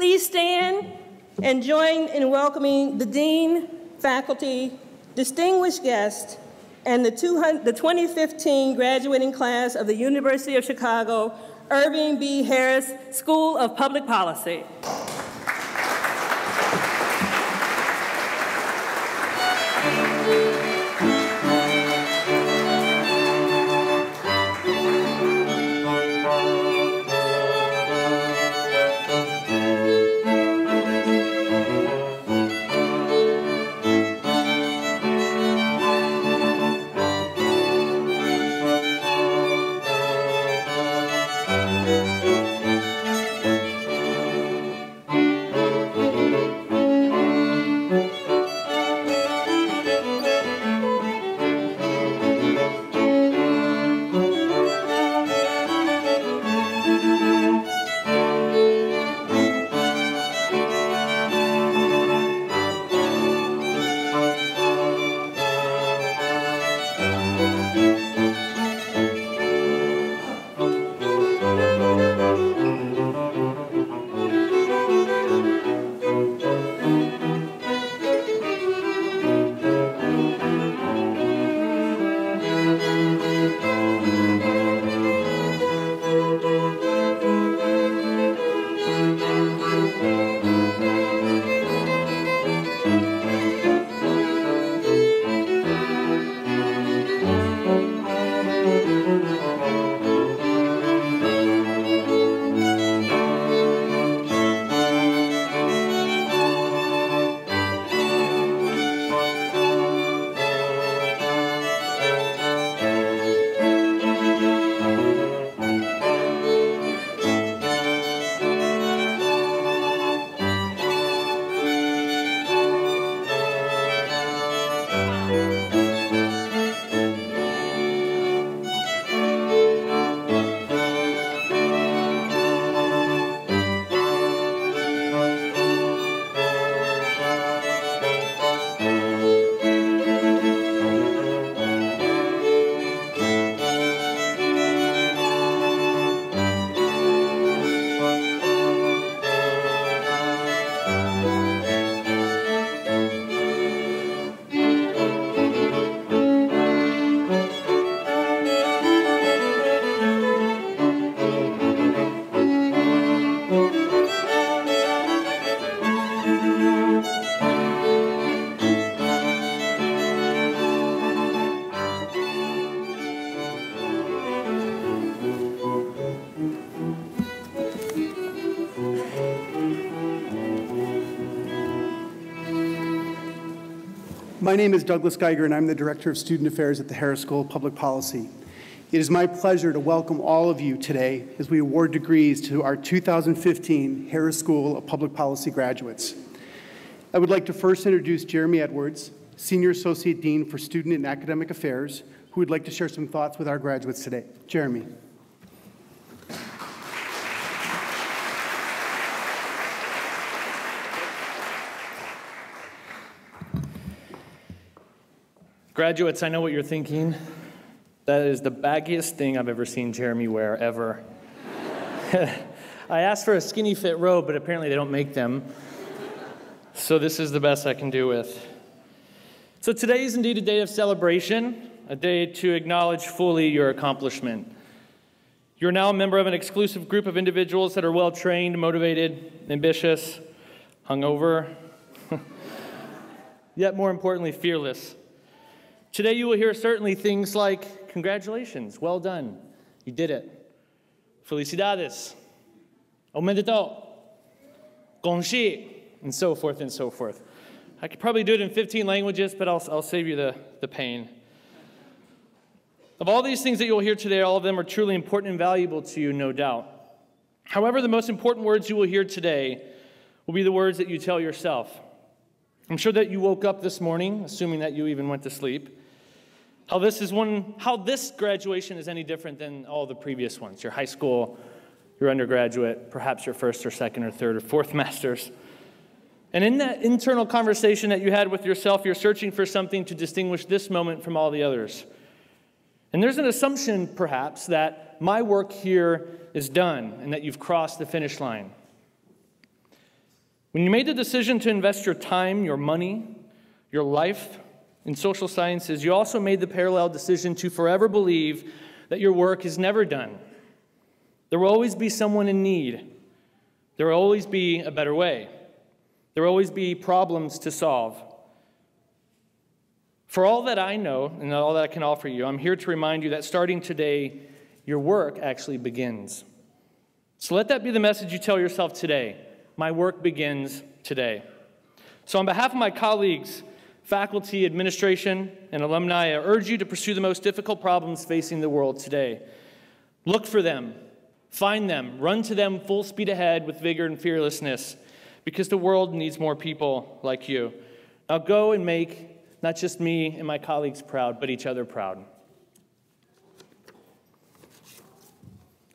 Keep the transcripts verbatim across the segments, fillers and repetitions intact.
Please stand and join in welcoming the Dean, faculty, distinguished guests, and the, the twenty fifteen graduating class of the University of Chicago, Irving B. Harris School of Public Policy. My name is Douglas Geiger, and I'm the Director of Student Affairs at the Harris School of Public Policy. It is my pleasure to welcome all of you today as we award degrees to our two thousand fifteen Harris School of Public Policy graduates. I would like to first introduce Jeremy Edwards, Senior Associate Dean for Student and Academic Affairs, who would like to share some thoughts with our graduates today. Jeremy. Graduates, I know what you're thinking. That is the baggiest thing I've ever seen Jeremy wear, ever. I asked for a skinny fit robe, but apparently they don't make them. So this is the best I can do with. So today is indeed a day of celebration, a day to acknowledge fully your accomplishment. You're now a member of an exclusive group of individuals that are well-trained, motivated, ambitious, hungover, yet more importantly, fearless. Today you will hear certainly things like, congratulations, well done, you did it. Felicidades, o me de todo, conchi, and so forth and so forth. I could probably do it in fifteen languages, but I'll, I'll save you the, the pain. Of all these things that you'll hear today, all of them are truly important and valuable to you, no doubt. However, the most important words you will hear today will be the words that you tell yourself. I'm sure that you woke up this morning, assuming that you even went to sleep, how this is one, how this graduation is any different than all the previous ones, your high school, your undergraduate, perhaps your first or second or third or fourth masters. And in that internal conversation that you had with yourself, you're searching for something to distinguish this moment from all the others. And there's an assumption, perhaps, that my work here is done and that you've crossed the finish line. When you made the decision to invest your time, your money, your life in social sciences, you also made the parallel decision to forever believe that your work is never done. There will always be someone in need. There will always be a better way. There will always be problems to solve. For all that I know and all that I can offer you, I'm here to remind you that starting today, your work actually begins. So let that be the message you tell yourself today. My work begins today. So on behalf of my colleagues, faculty, administration, and alumni, I urge you to pursue the most difficult problems facing the world today. Look for them, find them, run to them full speed ahead with vigor and fearlessness, because the world needs more people like you. Now go and make not just me and my colleagues proud, but each other proud.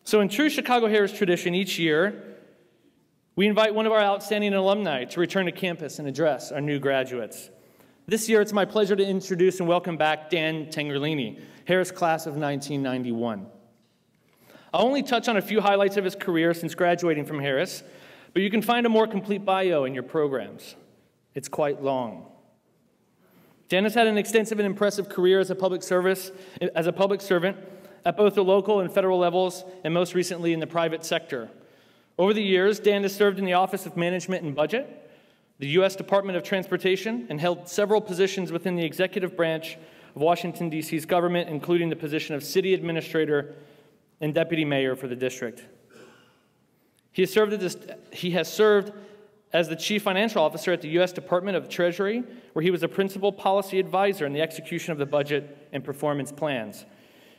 So in true Chicago Harris tradition, each year, we invite one of our outstanding alumni to return to campus and address our new graduates. This year, it's my pleasure to introduce and welcome back Dan Tangherlini, Harris class of nineteen ninety-one. I'll only touch on a few highlights of his career since graduating from Harris, but you can find a more complete bio in your programs. It's quite long. Dan has had an extensive and impressive career as a public service, as a public servant at both the local and federal levels, and most recently in the private sector. Over the years, Dan has served in the Office of Management and Budget, the U S Department of Transportation, and held several positions within the executive branch of Washington, D C's government, including the position of city administrator and deputy mayor for the district. He has served, as, he has served as the chief financial officer at the U S Department of Treasury, where he was a principal policy advisor in the execution of the budget and performance plans.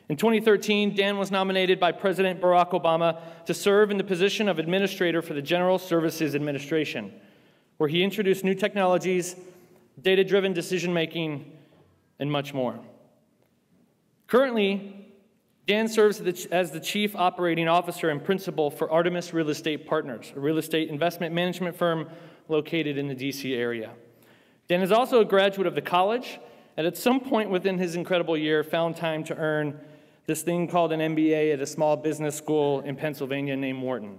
In twenty thirteen, Dan was nominated by President Barack Obama to serve in the position of administrator for the General Services Administration, where he introduced new technologies, data-driven decision-making, and much more. Currently, Dan serves as the Chief Operating Officer and Principal for Artemis Real Estate Partners, a real estate investment management firm located in the D C area. Dan is also a graduate of the college, and at some point within his incredible year, found time to earn this thing called an M B A at a small business school in Pennsylvania named Wharton.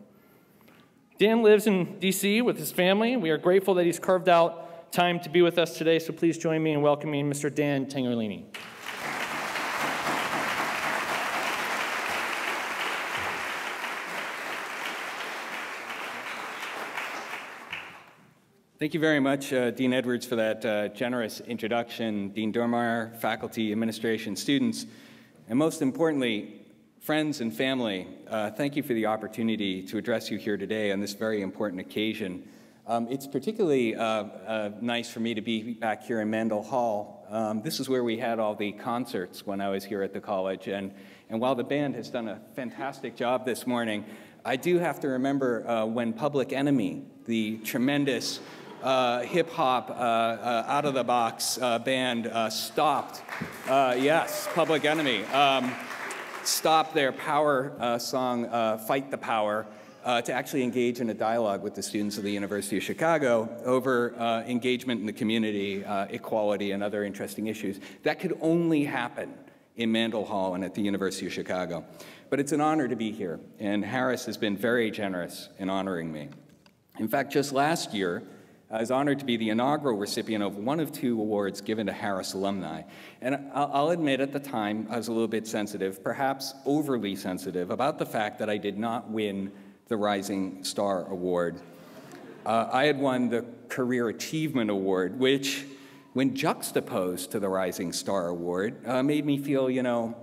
Dan lives in D C with his family. We are grateful that he's carved out time to be with us today, so please join me in welcoming Mister Dan Tangherlini. Thank you very much, uh, Dean Edwards, for that uh, generous introduction, Dean Dormeyer, faculty, administration, students, and most importantly, friends and family. Uh, thank you for the opportunity to address you here today on this very important occasion. Um, it's particularly uh, uh, nice for me to be back here in Mandel Hall. Um, this is where we had all the concerts when I was here at the college, and, and while the band has done a fantastic job this morning, I do have to remember uh, when Public Enemy, the tremendous Uh, hip-hop, uh, uh, out-of-the-box uh, band uh, stopped, uh, yes, Public Enemy, um, stopped their power uh, song, uh, Fight the Power, uh, to actually engage in a dialogue with the students of the University of Chicago over uh, engagement in the community, uh, equality, and other interesting issues. That could only happen in Mandel Hall and at the University of Chicago. But it's an honor to be here, and Harris has been very generous in honoring me. In fact, just last year, I was honored to be the inaugural recipient of one of two awards given to Harris alumni. And I'll admit at the time I was a little bit sensitive, perhaps overly sensitive, about the fact that I did not win the Rising Star Award. Uh, I had won the Career Achievement Award, which, when juxtaposed to the Rising Star Award, uh, made me feel, you know,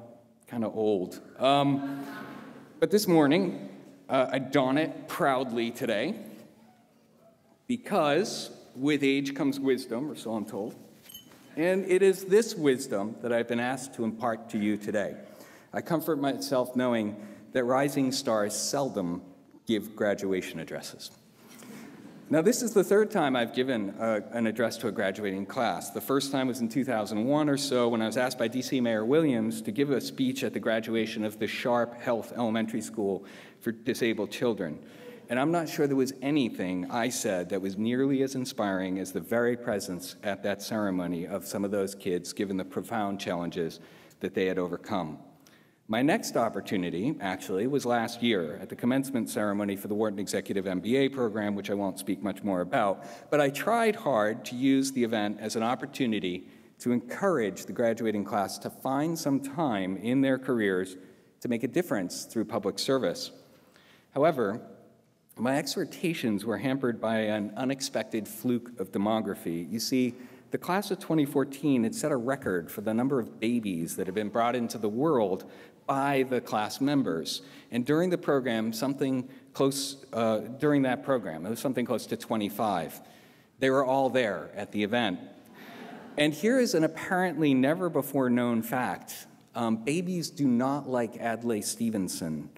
kind of old. Um, but this morning, uh, I don it proudly today, because with age comes wisdom, or so I'm told, and it is this wisdom that I've been asked to impart to you today. I comfort myself knowing that rising stars seldom give graduation addresses. Now, this is the third time I've given uh, an address to a graduating class. The first time was in two thousand one or so, when I was asked by D C Mayor Williams to give a speech at the graduation of the Sharp Health Elementary School for Disabled Children. And I'm not sure there was anything I said that was nearly as inspiring as the very presence at that ceremony of some of those kids, given the profound challenges that they had overcome. My next opportunity, actually, was last year at the commencement ceremony for the Wharton Executive M B A program, which I won't speak much more about, but I tried hard to use the event as an opportunity to encourage the graduating class to find some time in their careers to make a difference through public service. However, my exhortations were hampered by an unexpected fluke of demography. You see, the class of twenty fourteen had set a record for the number of babies that had been brought into the world by the class members. And during the program, something close, uh, during that program, it was something close to twenty-five. They were all there at the event. And here is an apparently never before known fact. Um, babies do not like Adlai Stevenson.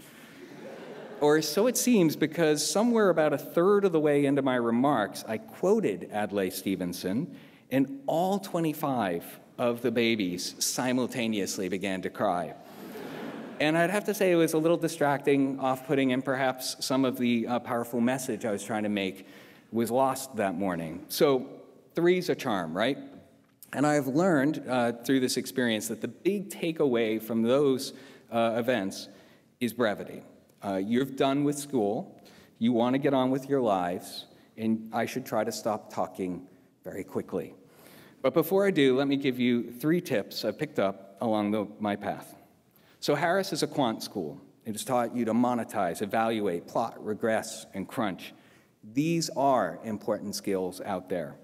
Or so it seems, because somewhere about a third of the way into my remarks, I quoted Adlai Stevenson, and all twenty-five of the babies simultaneously began to cry. And I'd have to say it was a little distracting, off-putting, and perhaps some of the uh, powerful message I was trying to make was lost that morning. So three's a charm, right? And I have learned uh, through this experience that the big takeaway from those uh, events is brevity. Uh, you're done with school, you want to get on with your lives, and I should try to stop talking very quickly. But before I do, let me give you three tips I picked up along the, my path. So Harris is a quant school. It has taught you to monetize, evaluate, plot, regress, and crunch. These are important skills out there.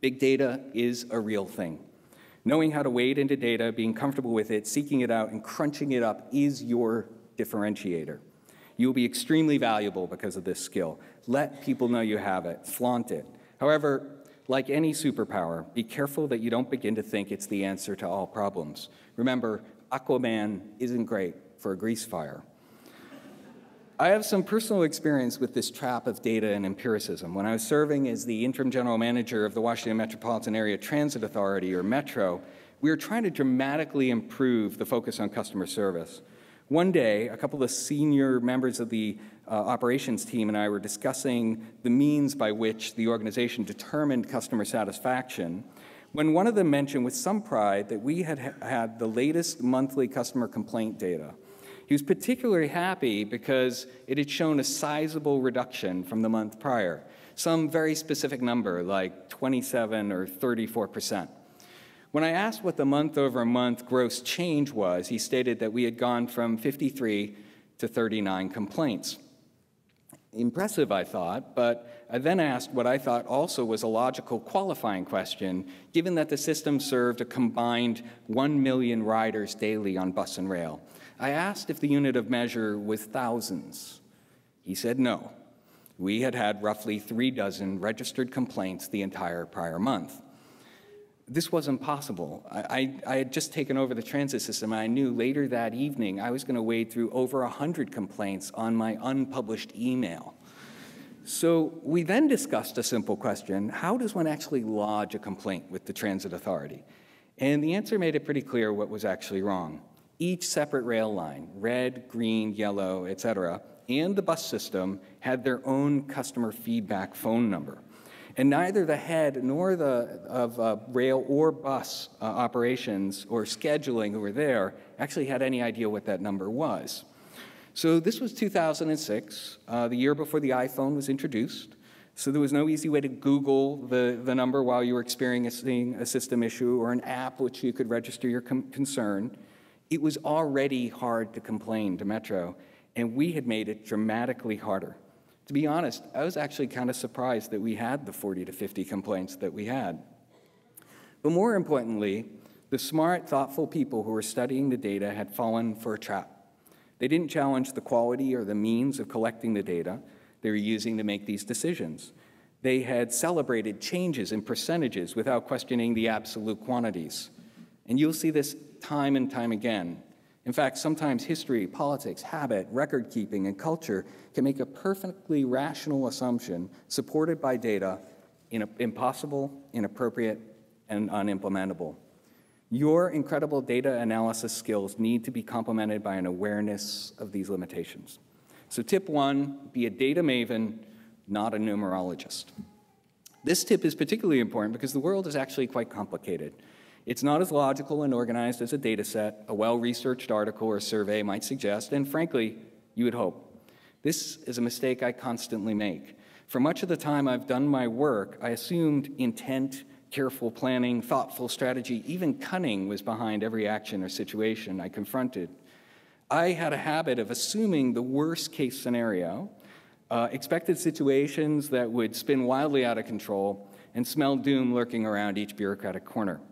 Big data is a real thing. Knowing how to wade into data, being comfortable with it, seeking it out, and crunching it up is your differentiator. You will be extremely valuable because of this skill. Let people know you have it, flaunt it. However, like any superpower, be careful that you don't begin to think it's the answer to all problems. Remember, Aquaman isn't great for a grease fire. I have some personal experience with this trap of data and empiricism. When I was serving as the interim general manager of the Washington Metropolitan Area Transit Authority, or Metro, we were trying to dramatically improve the focus on customer service. One day, a couple of senior members of the uh, operations team and I were discussing the means by which the organization determined customer satisfaction, when one of them mentioned with some pride that we had ha had the latest monthly customer complaint data. He was particularly happy because it had shown a sizable reduction from the month prior, some very specific number like twenty-seven or thirty-four percent. When I asked what the month-over-month gross change was, he stated that we had gone from fifty-three to thirty-nine complaints. Impressive, I thought, but I then asked what I thought also was a logical qualifying question, given that the system served a combined one million riders daily on bus and rail. I asked if the unit of measure was thousands. He said no. We had had roughly three dozen registered complaints the entire prior month. This wasn't possible. I, I, I had just taken over the transit system, and I knew later that evening I was going to wade through over one hundred complaints on my unpublished email. So we then discussed a simple question: how does one actually lodge a complaint with the transit authority? And the answer made it pretty clear what was actually wrong. Each separate rail line, red, green, yellow, et cetera, and the bus system had their own customer feedback phone number. And neither the head nor the of uh, rail or bus uh, operations or scheduling who were there actually had any idea what that number was. So this was two thousand six, uh, the year before the iPhone was introduced. So there was no easy way to Google the, the number while you were experiencing a system issue, or an app which you could register your com concern. It was already hard to complain to Metro, and we had made it dramatically harder. To be honest, I was actually kind of surprised that we had the forty to fifty complaints that we had. But more importantly, the smart, thoughtful people who were studying the data had fallen for a trap. They didn't challenge the quality or the means of collecting the data they were using to make these decisions. They had celebrated changes in percentages without questioning the absolute quantities. And you'll see this time and time again. In fact, sometimes history, politics, habit, record keeping, and culture can make a perfectly rational assumption supported by data in a, impossible, inappropriate, and unimplementable. Your incredible data analysis skills need to be complemented by an awareness of these limitations. So tip one, be a data maven, not a numerologist. This tip is particularly important because the world is actually quite complicated. It's not as logical and organized as a data set, a well-researched article or survey might suggest, and frankly, you would hope. This is a mistake I constantly make. For much of the time I've done my work, I assumed intent, careful planning, thoughtful strategy, even cunning was behind every action or situation I confronted. I had a habit of assuming the worst-case scenario, uh, expected situations that would spin wildly out of control, and smell doom lurking around each bureaucratic corner.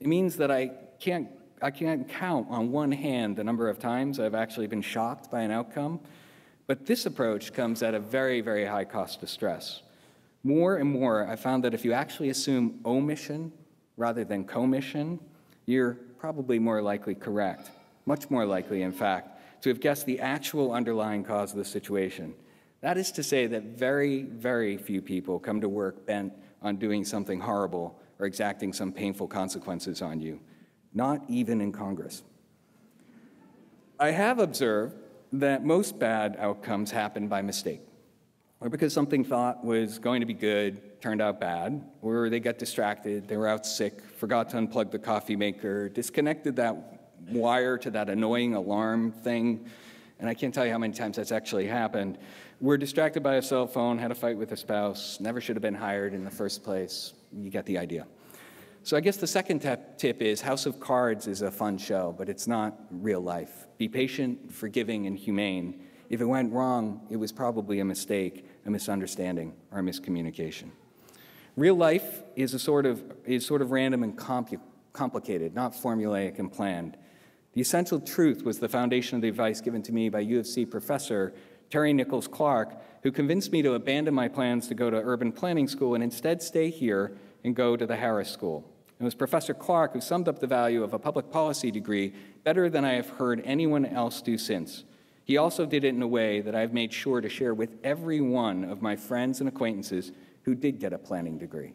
It means that I can't, I can't count on one hand the number of times I've actually been shocked by an outcome, but this approach comes at a very, very high cost of stress. More and more, I found that if you actually assume omission rather than commission, you're probably more likely correct, much more likely, in fact, to have guessed the actual underlying cause of the situation. That is to say that very, very few people come to work bent on doing something horrible or exacting some painful consequences on you, not even in Congress. I have observed that most bad outcomes happen by mistake, or because something thought was going to be good turned out bad, or they got distracted, they were out sick, forgot to unplug the coffee maker, disconnected that wire to that annoying alarm thing, and I can't tell you how many times that's actually happened. We're distracted by a cell phone, had a fight with a spouse, never should have been hired in the first place. You get the idea. So I guess the second tip is House of Cards is a fun show, but it's not real life. Be patient, forgiving, and humane. If it went wrong, it was probably a mistake, a misunderstanding, or a miscommunication. Real life is a sort of, is sort of random and compl- complicated, not formulaic and planned. The essential truth was the foundation of the advice given to me by U of C professor Terry Nichols Clark, who convinced me to abandon my plans to go to urban planning school and instead stay here and go to the Harris School. It was Professor Clark who summed up the value of a public policy degree better than I have heard anyone else do since. He also did it in a way that I've made sure to share with every one of my friends and acquaintances who did get a planning degree.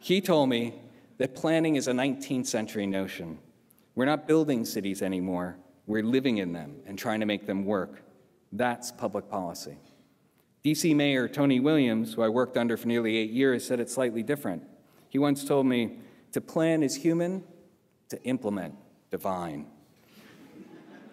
He told me that planning is a nineteenth century notion. We're not building cities anymore, we're living in them and trying to make them work. That's public policy. D C Mayor Tony Williams, who I worked under for nearly eight years, said it slightly different. He once told me, to plan is human, to implement divine.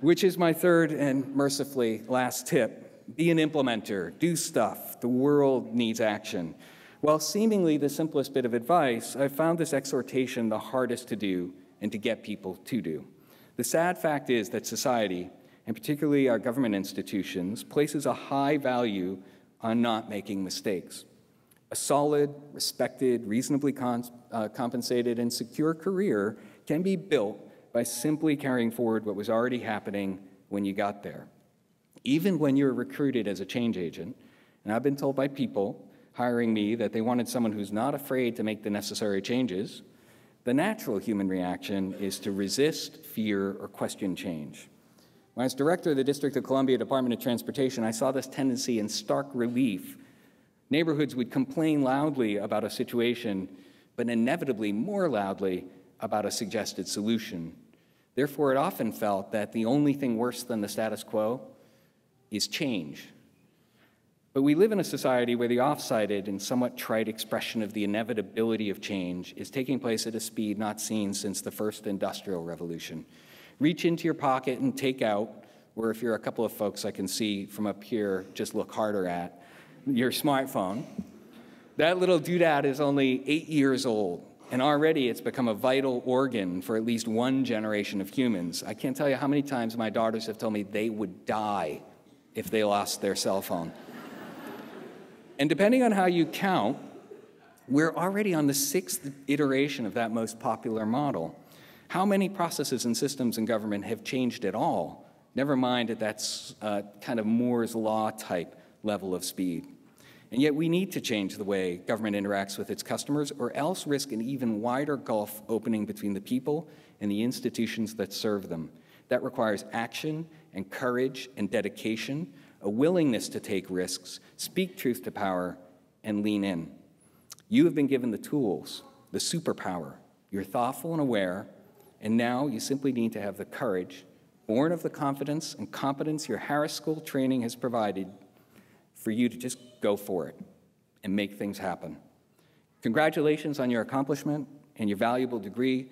Which is my third and mercifully last tip. Be an implementer, do stuff, the world needs action. While seemingly the simplest bit of advice, I found this exhortation the hardest to do and to get people to do. The sad fact is that society, and particularly our government institutions, places a high value on not making mistakes. A solid, respected, reasonably cons- uh, compensated, and secure career can be built by simply carrying forward what was already happening when you got there. Even when you were recruited as a change agent, and I've been told by people hiring me that they wanted someone who's not afraid to make the necessary changes, the natural human reaction is to resist, fear, or question change. When I was director of the District of Columbia Department of Transportation, I saw this tendency in stark relief. Neighborhoods would complain loudly about a situation, but inevitably more loudly about a suggested solution. Therefore, it often felt that the only thing worse than the status quo is change. But we live in a society where the off-sided and somewhat trite expression of the inevitability of change is taking place at a speed not seen since the first Industrial Revolution. Reach into your pocket and take out, or if you're a couple of folks I can see from up here, just look harder at your smartphone. That little doodad is only eight years old, and already it's become a vital organ for at least one generation of humans. I can't tell you how many times my daughters have told me they would die if they lost their cell phone. And depending on how you count, we're already on the sixth iteration of that most popular model. How many processes and systems in government have changed at all, never mind at that uh, kind of Moore's Law type level of speed? And yet we need to change the way government interacts with its customers, or else risk an even wider gulf opening between the people and the institutions that serve them. That requires action and courage and dedication, a willingness to take risks, speak truth to power, and lean in. You have been given the tools, the superpower. You're thoughtful and aware, and now you simply need to have the courage, born of the confidence and competence your Harris School training has provided, for you to just go for it and make things happen. Congratulations on your accomplishment and your valuable degree.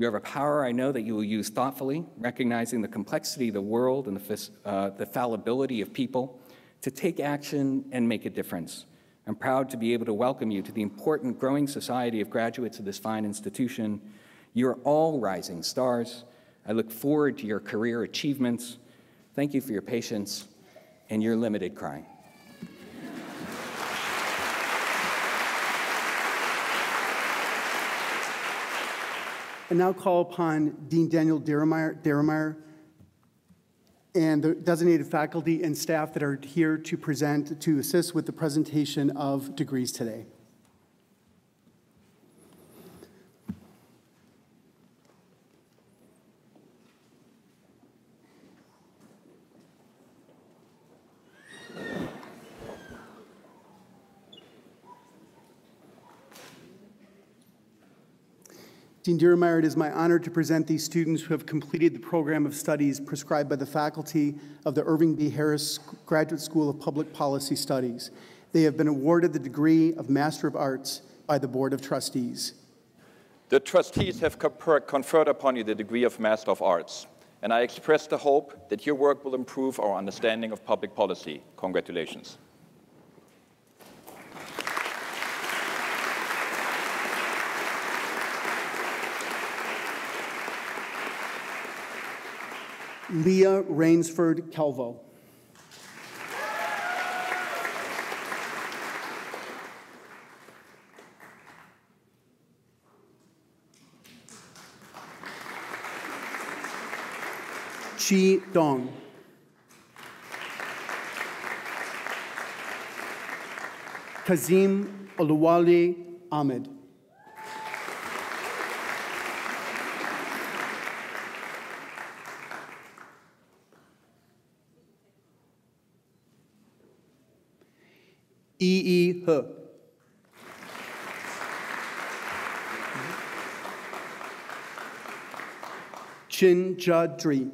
You have a power I know that you will use thoughtfully, recognizing the complexity of the world and the, uh, the fallibility of people, to take action and make a difference. I'm proud to be able to welcome you to the important growing society of graduates of this fine institution. You're all rising stars. I look forward to your career achievements. Thank you for your patience and your limited crying. And now call upon Dean Daniel Diermeier, Diermeier and the designated faculty and staff that are here to present, to assist with the presentation of degrees today. Dean Diermeier, it is my honor to present these students who have completed the program of studies prescribed by the faculty of the Irving B. Harris Graduate School of Public Policy Studies. They have been awarded the degree of Master of Arts by the Board of Trustees. The trustees have conferred upon you the degree of Master of Arts, and I express the hope that your work will improve our understanding of public policy. Congratulations. Leah Rainsford Calvo. Chi Dong. Kazim Oluwale Ahmed. E E. He. Chin Chaudhry.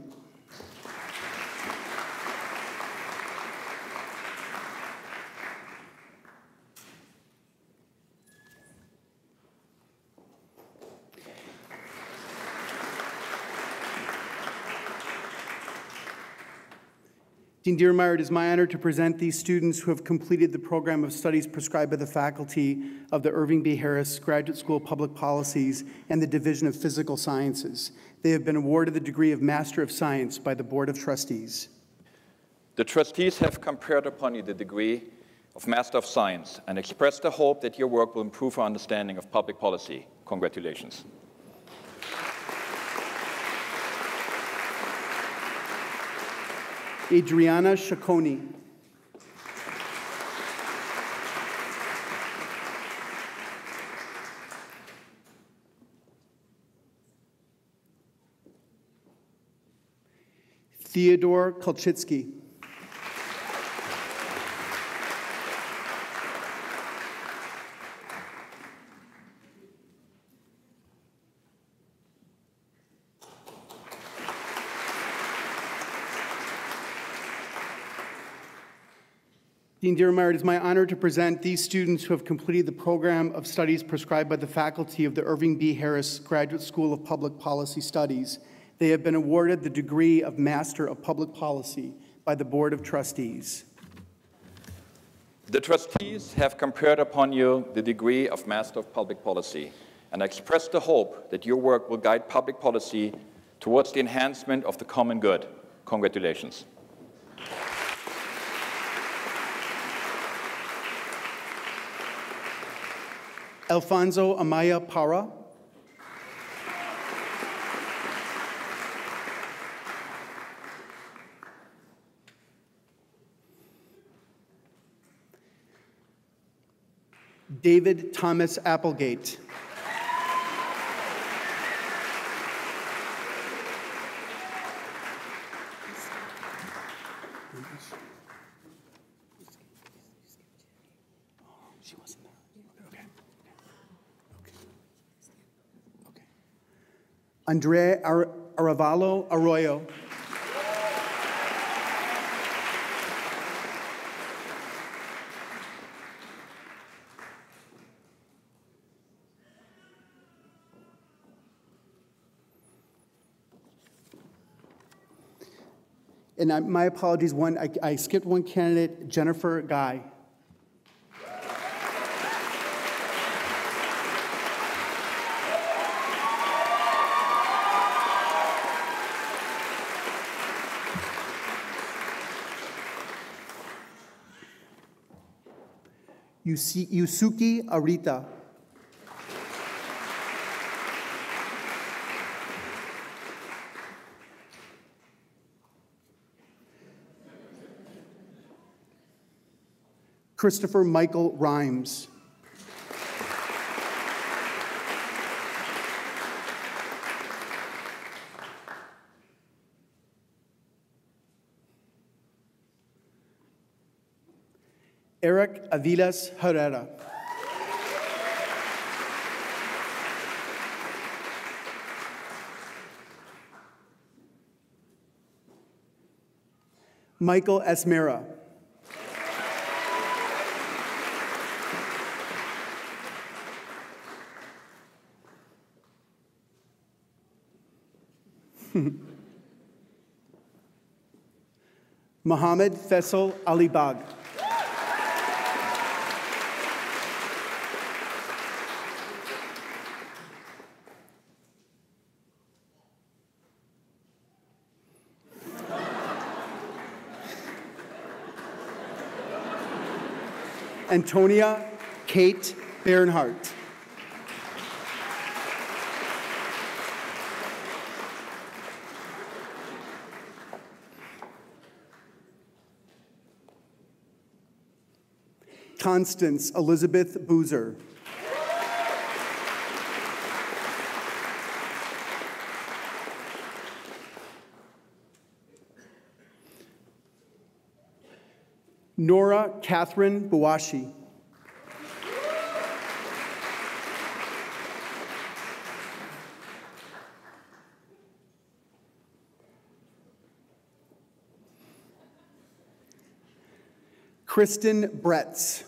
Dean Diermeier, it is my honor to present these students who have completed the program of studies prescribed by the faculty of the Irving B. Harris Graduate School of Public Policies and the Division of Physical Sciences. They have been awarded the degree of Master of Science by the Board of Trustees. The trustees have conferred upon you the degree of Master of Science and expressed the hope that your work will improve our understanding of public policy. Congratulations. Adriana Ciccone. Theodore Kolchitsky. Dean Diermeier, it is my honor to present these students who have completed the program of studies prescribed by the faculty of the Irving B. Harris Graduate School of Public Policy Studies. They have been awarded the degree of Master of Public Policy by the Board of Trustees. The trustees have conferred upon you the degree of Master of Public Policy, and I express the hope that your work will guide public policy towards the enhancement of the common good. Congratulations. Alfonso Amaya Parra. David Thomas Applegate. Andre Ar Arevalo Arroyo. And I, my apologies, one, I, I skipped one candidate, Jennifer Guy. Yusuke Arita. Christopher Michael Rhymes. Eric Aviles Herrera. Michael Esmera. Mohammed Faisal Alibag. Antonia Kate Bernhardt. Constance Elizabeth Boozer. Nora Catherine Buashi. Kristen Bretz.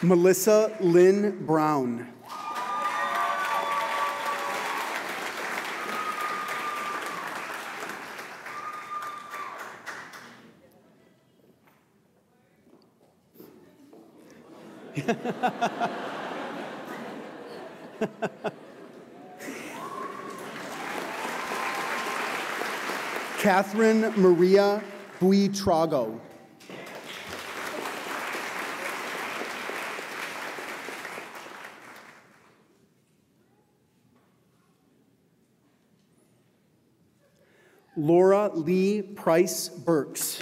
Melissa Lynn Brown. Catherine Maria Buitrago. Laura Lee Price Burks.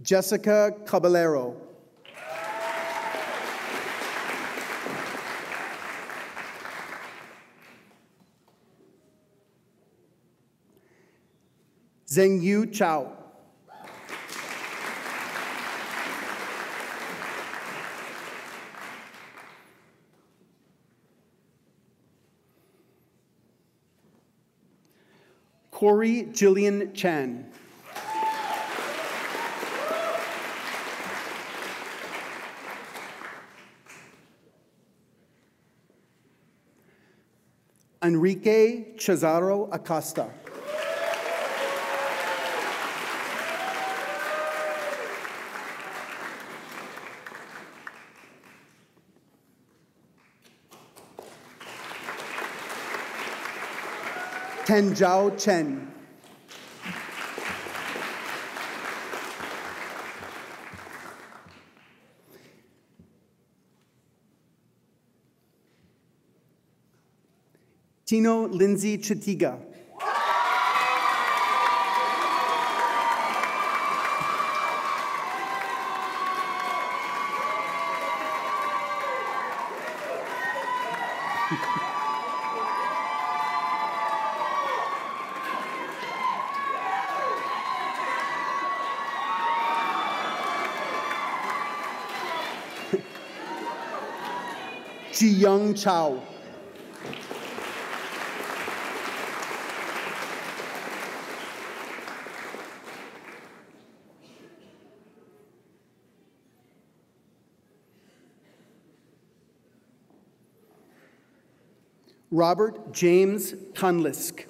Jessica Caballero. Zhengyu Chao. Corey Jillian Chan. Enrique Cesaro Acosta. Tenjiao Chen. Tino Lindsay Chitiga. Ji-Young Chao. Robert James Konlisk.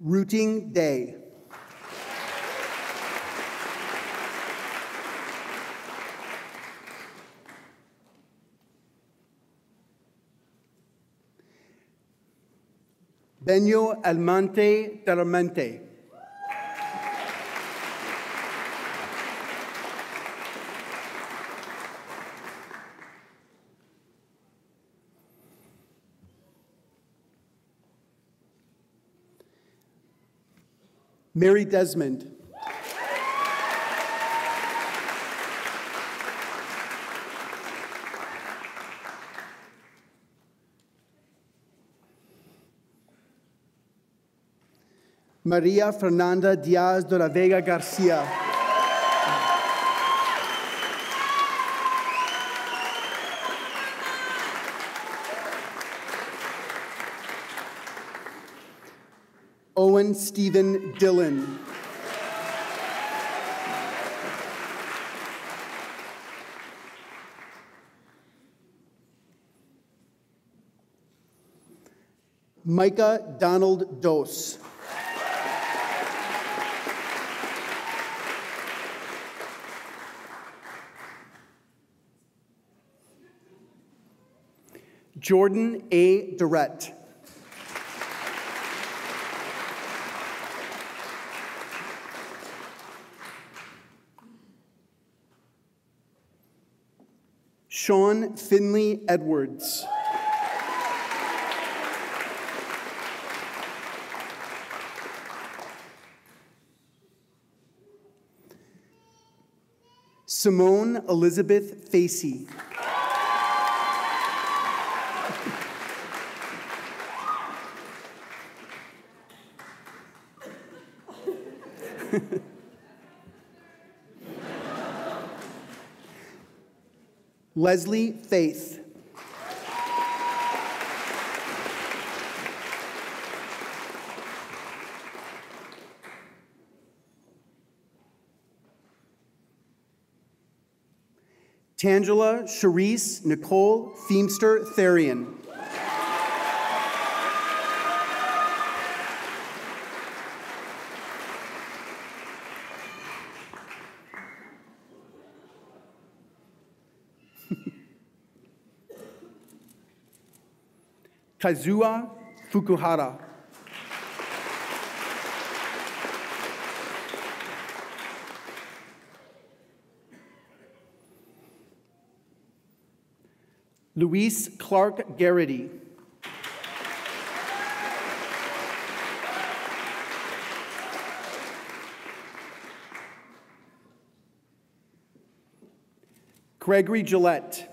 Rooting Day. Benio Almonte Terramente. Mary Desmond. Maria Fernanda Diaz de la Vega Garcia. Owen Stephen Dillon. Micah Donald Dose. Jordan A. Durrett. Sean Finley Edwards. Simone Elizabeth Facey. Leslie Faith. Tangela Charisse Nicole Themster Therian. Kazuya Fukuhara. Luis Clark Garrity. Gregory Gillette.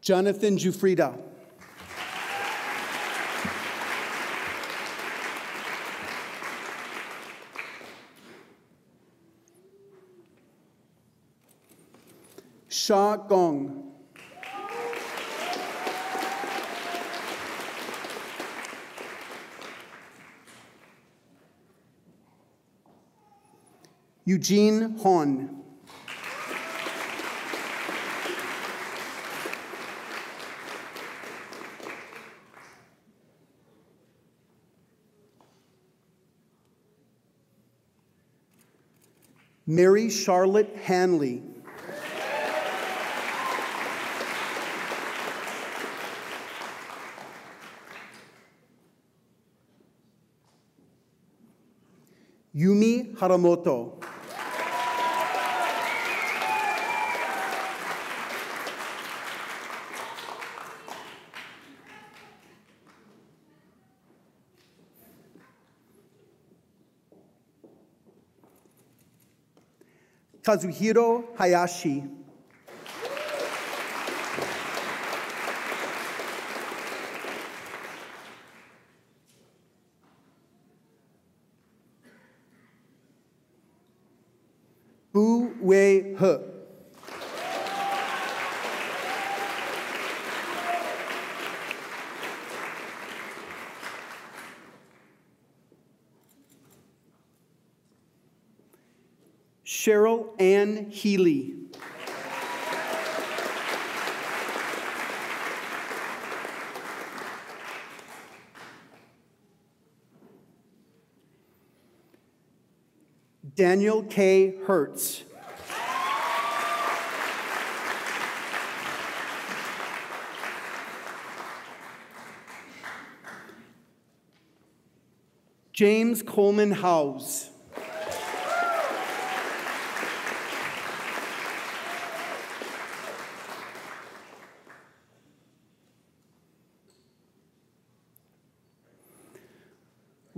Jonathan Jufrida. Sha Gong. Eugene Hahn. Mary Charlotte Hanley. Yumi Haramoto. Kazuhiro Hayashi. Bu Wei He. Cheryl Ann Healy. Daniel K. Hertz. James Coleman Howes.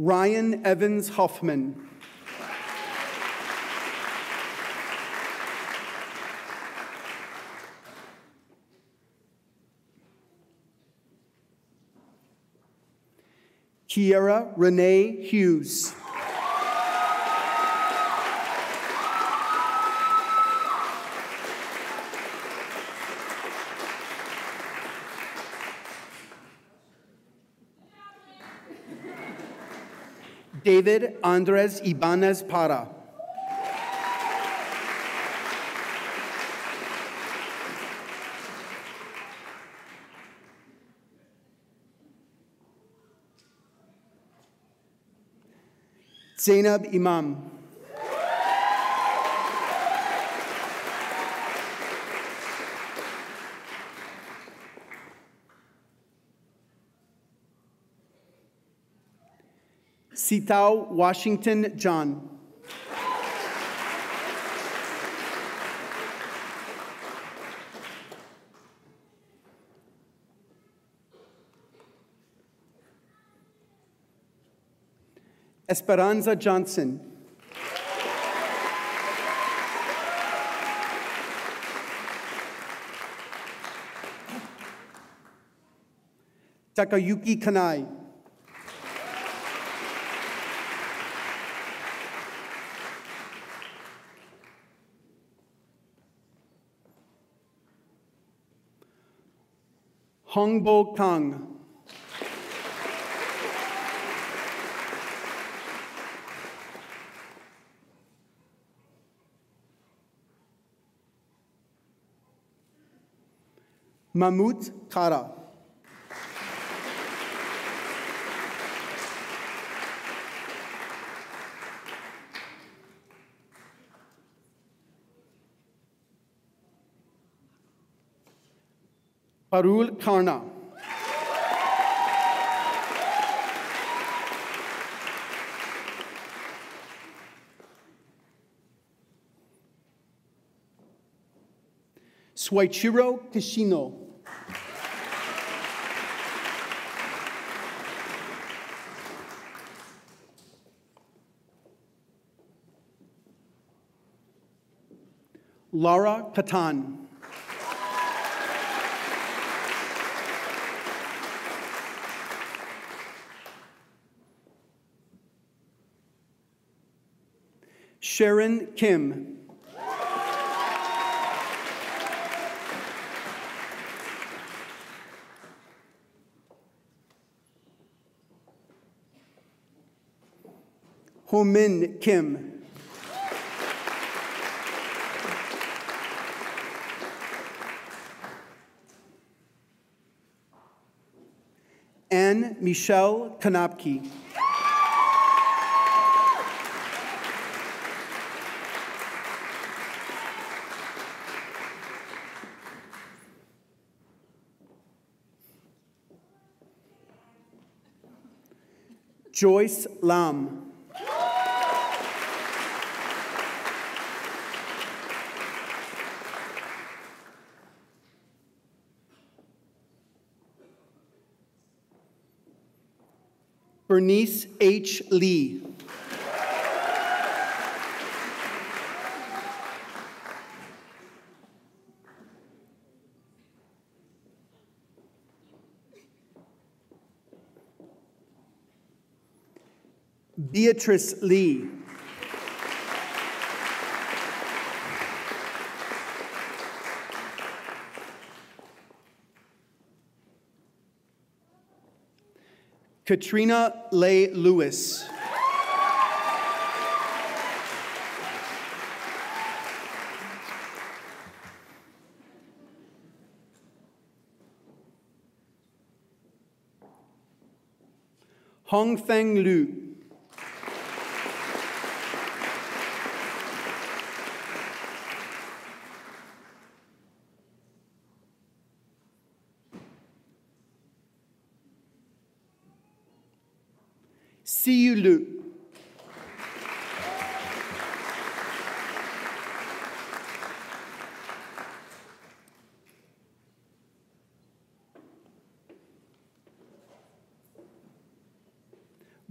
Ryan Evans Huffman. Kiera Renee Hughes. David Andres Ibanez Para. Zainab Imam. Sitao Washington John. Esperanza Johnson. Takayuki Kanai. Hongbo Kang. Mahmoud Kara. Parul Karna. Swaichiro Kishino. Laura Katan. Sharon Kim. Homin Kim. Anne Michelle Kanapke. Joyce Lam. Bernice H. Lee. Beatrice Lee. Katrina Leigh Lewis. Hongfeng Liu. Siyu Liu.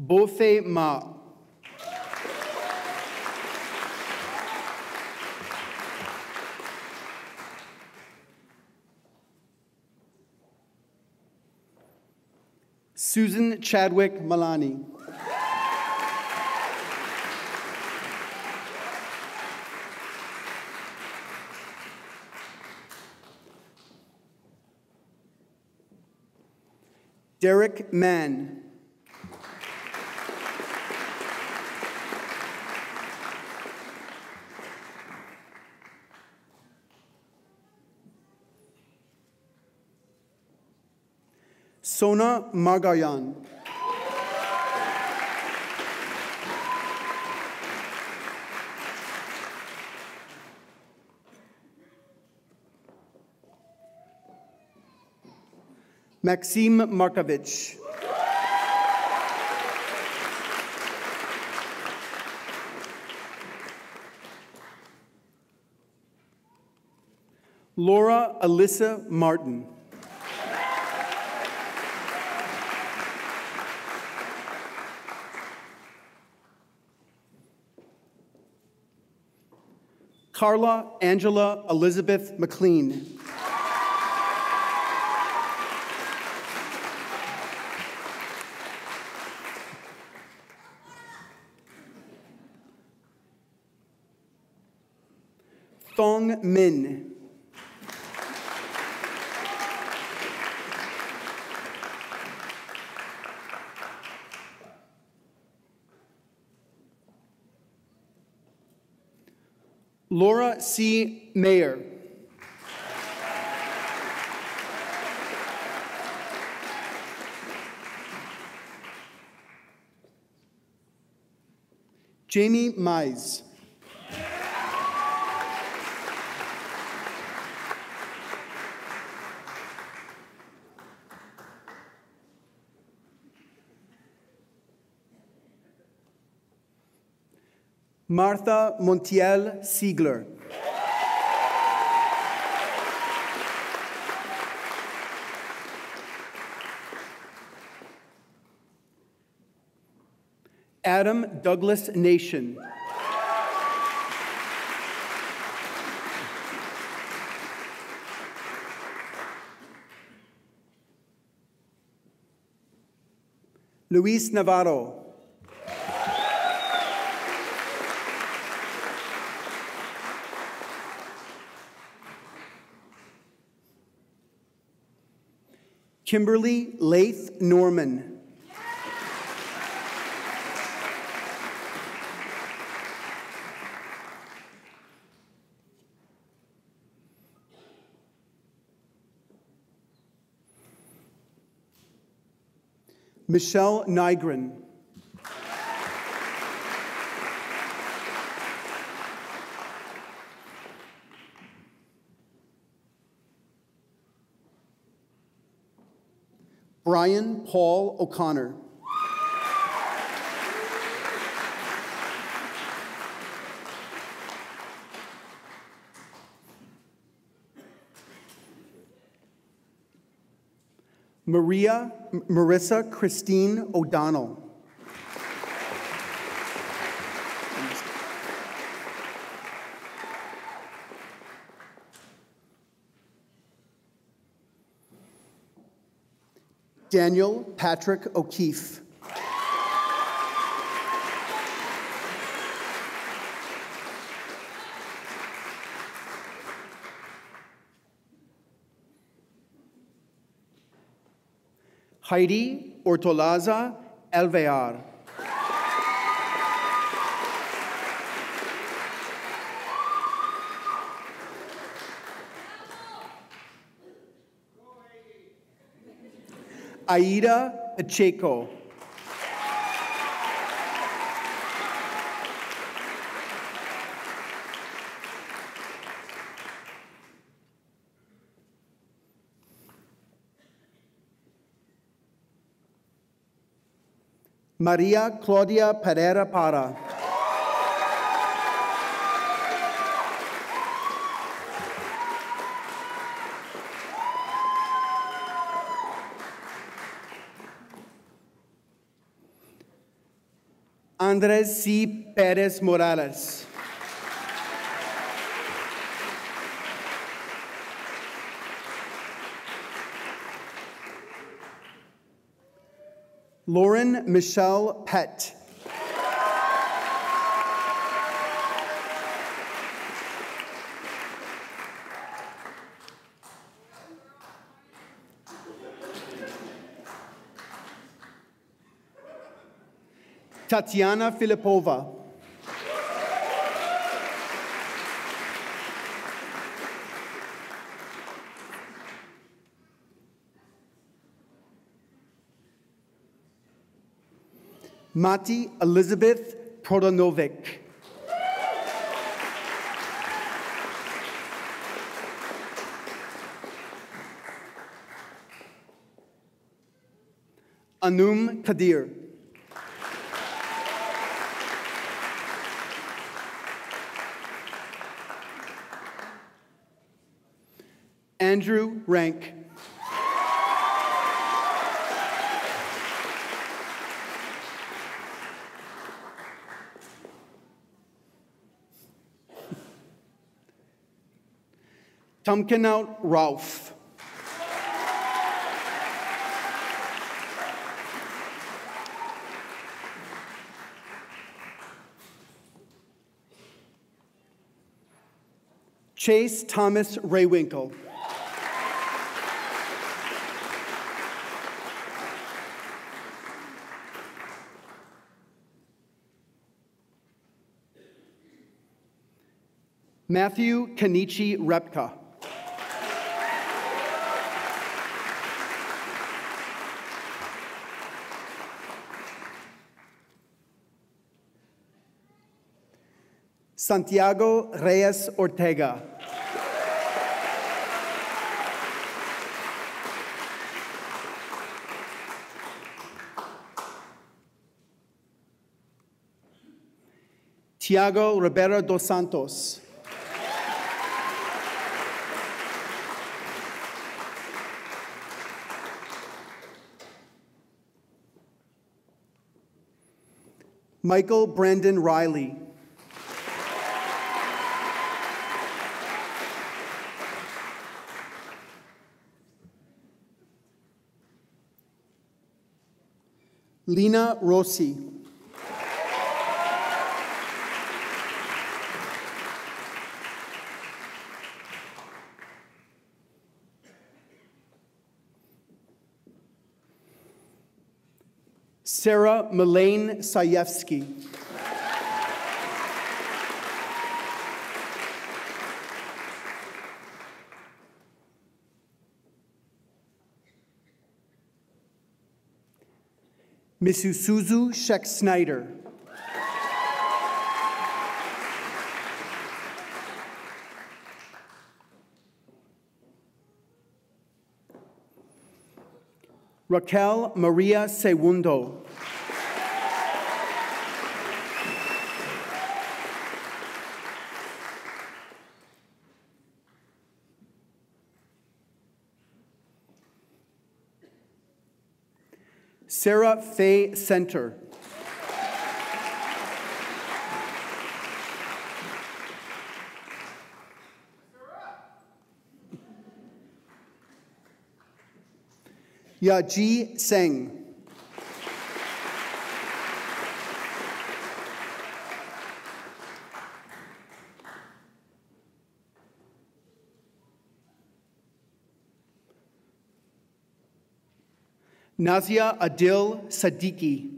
Bofe Ma. Susan Chadwick Malani. Derek Mann. Sona Margaryan. Maxim Markovich. Laura Alyssa Martin. Carla Angela Elizabeth McLean. Thong Min. Laura C. Mayer. Jamie Mize. Martha Montiel Siegler. Adam Douglas Nation. Luis Navarro. Kimberly Laith Norman. Michelle Nigren. Brian Paul O'Connor. Maria Marissa Christine O'Donnell. Daniel Patrick O'Keefe. Heidi Ortolaza Alvear. Aida Pacheco. Maria Claudia Pereira Parra. Andres C. Perez Morales. Lauren Michelle Pett. Tatiana Filipova. Mati Elizabeth Prodonovic. Anum Kadir. Andrew Rank. Tomkinout Ralph. Chase Thomas Raywinkle. Matthew Kenichi Repka. Santiago Reyes Ortega. Tiago Rivera dos Santos. Michael Brandon Riley. Lena Rossi. Sarah Milane Sayevsky. Missus Suzu Sheck Snyder. Raquel Maria Segundo. Sarah Faye Center. Yaji Singh. Nazia Adil Siddiqui.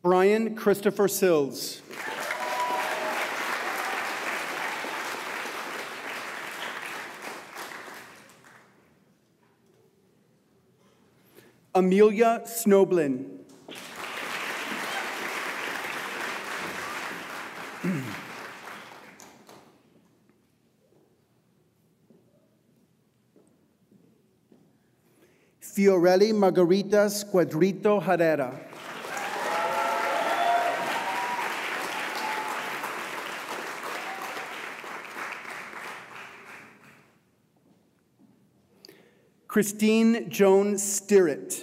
Brian Christopher Sills. Amelia Snoblin. Fiorelli Margarita Squadrito Herrera. Christine Joan Stirrett.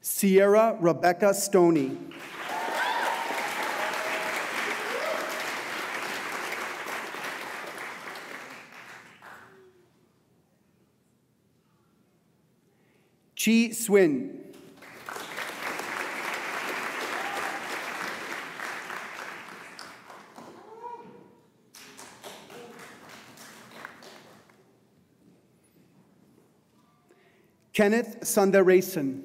Sierra Rebecca Stoney. Chi Swin. Kenneth Sundaresan.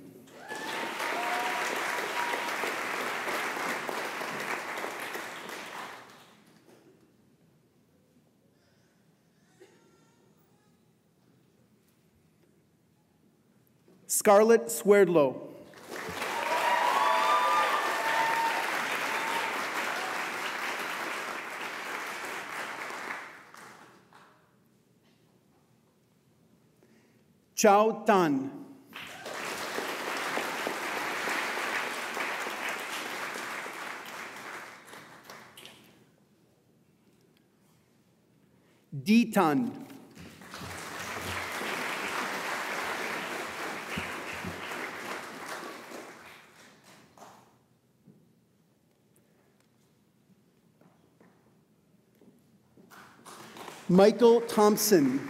Scarlett Swerdlow. Chao Tan. D. Tan. Michael Thompson.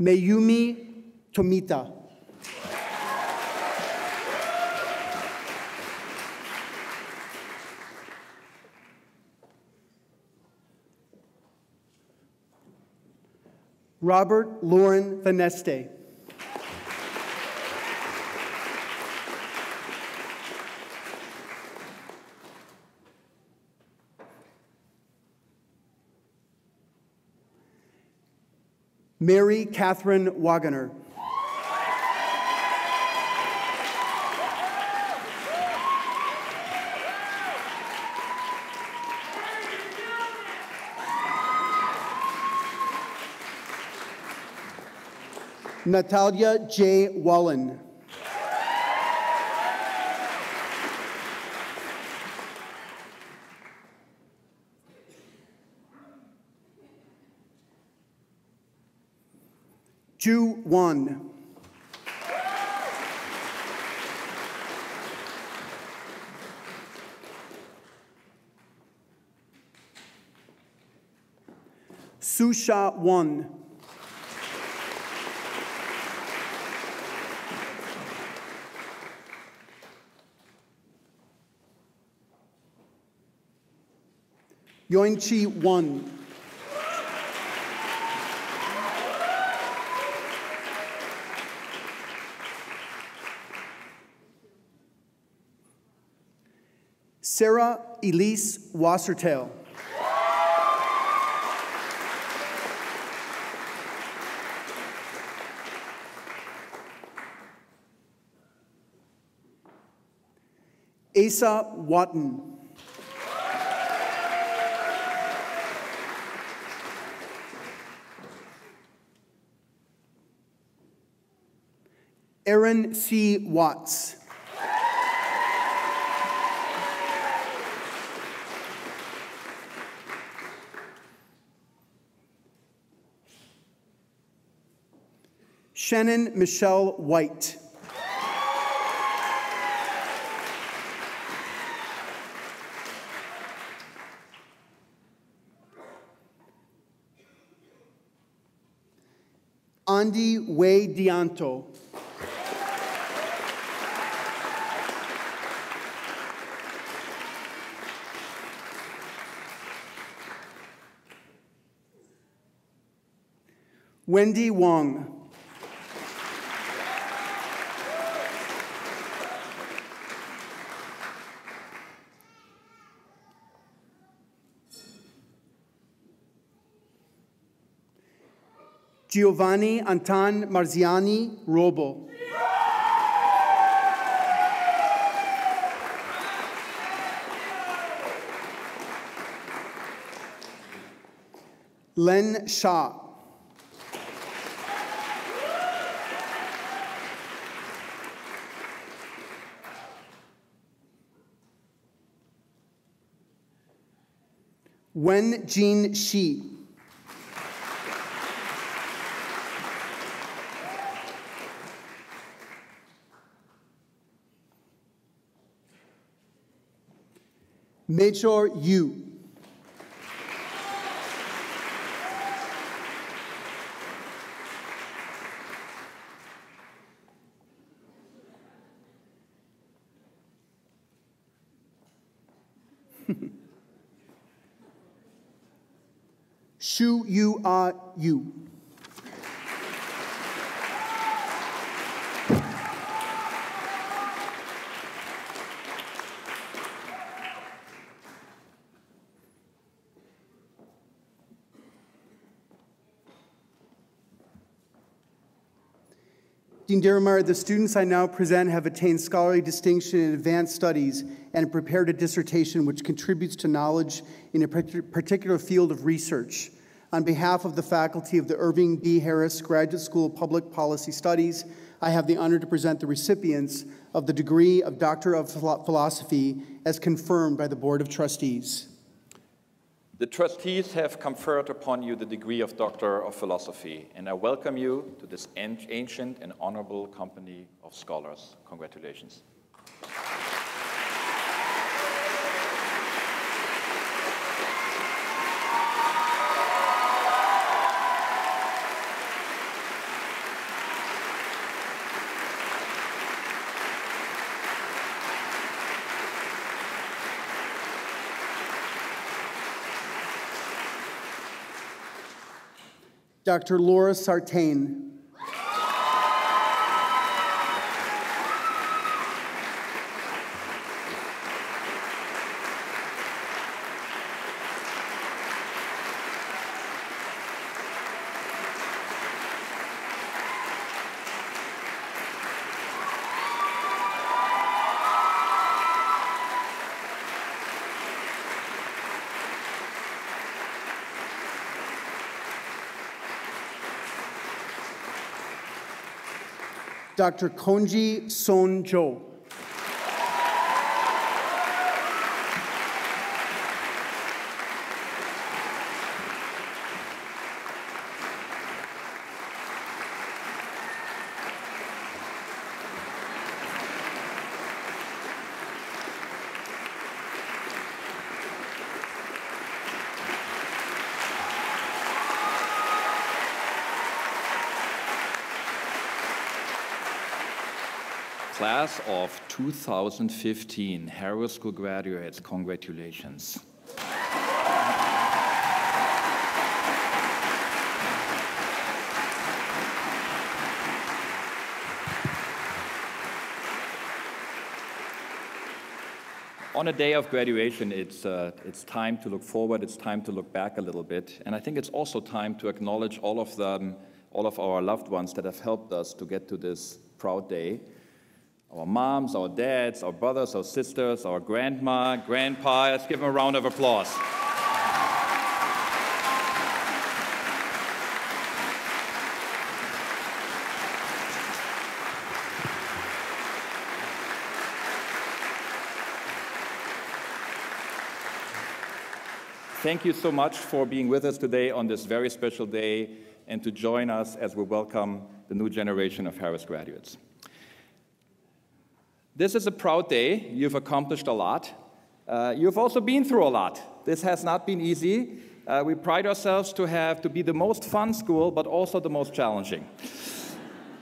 Mayumi Tomita. Robert Lauren Vaneste. Mary Catherine Wagoner. Natalia J. Wallen. Ju Wan. Susha Wan. Yoinchi Wan. Sarah Elise Wassertail. Asa Watton. Aaron C. Watts. Shannon Michelle White. Gandhi Way Dianto. Wendy Wong. Giovanni Anton Marziani Robo. Len Shah. Wen Jean Shi. Major Yu. Shu Yu Ah Yu. Dean Diermeier, the students I now present have attained scholarly distinction in advanced studies and prepared a dissertation which contributes to knowledge in a particular field of research. On behalf of the faculty of the Irving B. Harris Graduate School of Public Policy Studies, I have the honor to present the recipients of the degree of Doctor of Philosophy as confirmed by the Board of Trustees. The trustees have conferred upon you the degree of Doctor of Philosophy, and I welcome you to this ancient and honorable company of scholars. Congratulations. Doctor Laura Sartain. Doctor Konji Son Jo. Class of two thousand fifteen, Harris School graduates, congratulations. On a day of graduation, it's, uh, it's time to look forward, it's time to look back a little bit, and I think it's also time to acknowledge all of, them, all of our loved ones that have helped us to get to this proud day. Our moms, our dads, our brothers, our sisters, our grandma, grandpa. Let's give them a round of applause. Thank you so much for being with us today on this very special day and to join us as we welcome the new generation of Harris graduates. This is a proud day. You've accomplished a lot. Uh, you've also been through a lot. This has not been easy. Uh, we pride ourselves to have to be the most fun school, but also the most challenging.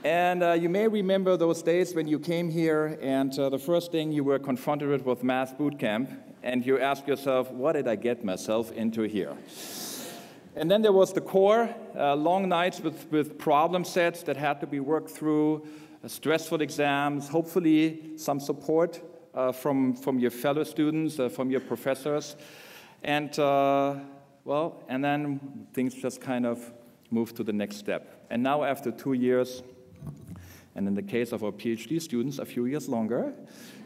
And uh, you may remember those days when you came here and uh, the first thing you were confronted with was math boot camp, and you asked yourself, what did I get myself into here? And then there was the core, uh, long nights with, with problem sets that had to be worked through, uh, stressful exams, hopefully some support uh, from, from your fellow students, uh, from your professors. And, uh, well, and then things just kind of moved to the next step. And now after two years, and in the case of our PhD students, a few years longer,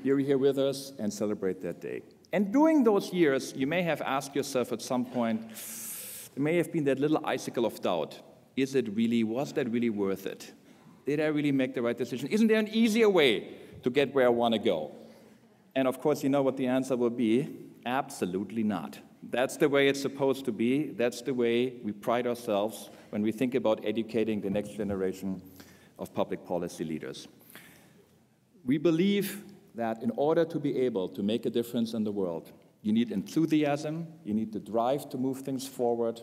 you're here with us and celebrate that day. And during those years, you may have asked yourself at some point, there may have been that little icicle of doubt. Is it really, was that really worth it? Did I really make the right decision? Isn't there an easier way to get where I want to go? And of course, you know what the answer will be. Absolutely not. That's the way it's supposed to be. That's the way we pride ourselves when we think about educating the next generation of public policy leaders. We believe that in order to be able to make a difference in the world, you need enthusiasm, you need the drive to move things forward,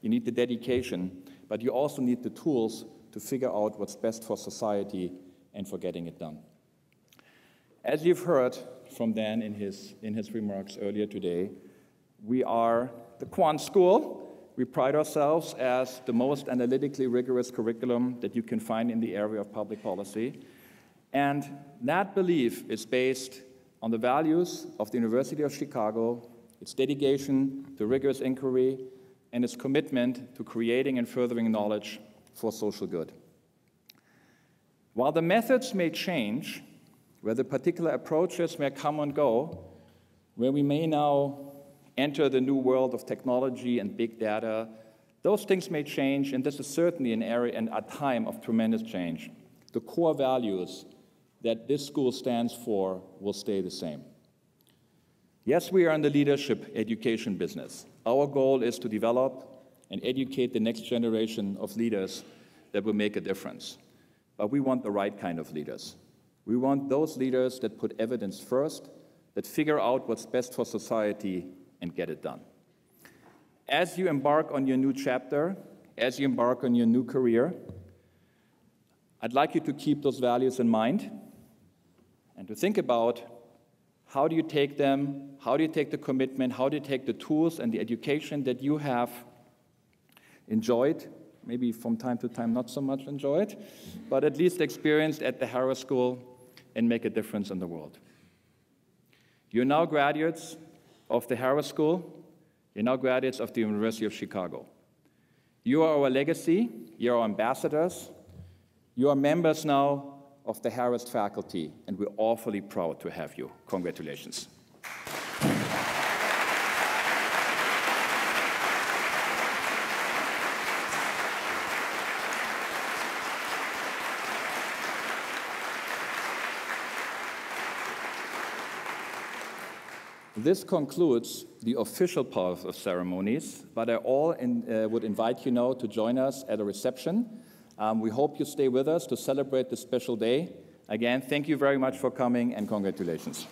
you need the dedication, but you also need the tools to figure out what's best for society and for getting it done. As you've heard from Dan in his, in his remarks earlier today, we are the quant school. We pride ourselves as the most analytically rigorous curriculum that you can find in the area of public policy. And that belief is based on the values of the University of Chicago, its dedication to rigorous inquiry, and its commitment to creating and furthering knowledge for social good. While the methods may change, where the particular approaches may come and go, where we may now enter the new world of technology and big data, those things may change, and this is certainly an area and a time of tremendous change. The core values that this school stands for will stay the same. Yes, we are in the leadership education business. Our goal is to develop and educate the next generation of leaders that will make a difference. But we want the right kind of leaders. We want those leaders that put evidence first, that figure out what's best for society and get it done. As you embark on your new chapter, as you embark on your new career, I'd like you to keep those values in mind and to think about how do you take them, how do you take the commitment, how do you take the tools and the education that you have enjoyed, maybe from time to time not so much enjoyed, but at least experienced at the Harris School, and make a difference in the world. You're now graduates of the Harris School, you're now graduates of the University of Chicago. You are our legacy, you're our ambassadors, you are members now of the Harris faculty, and we're awfully proud to have you. Congratulations. This concludes the official part of ceremonies, but I all in, uh, would invite you now to join us at a reception. Um, we hope you stay with us to celebrate this special day. Again, thank you very much for coming, and congratulations.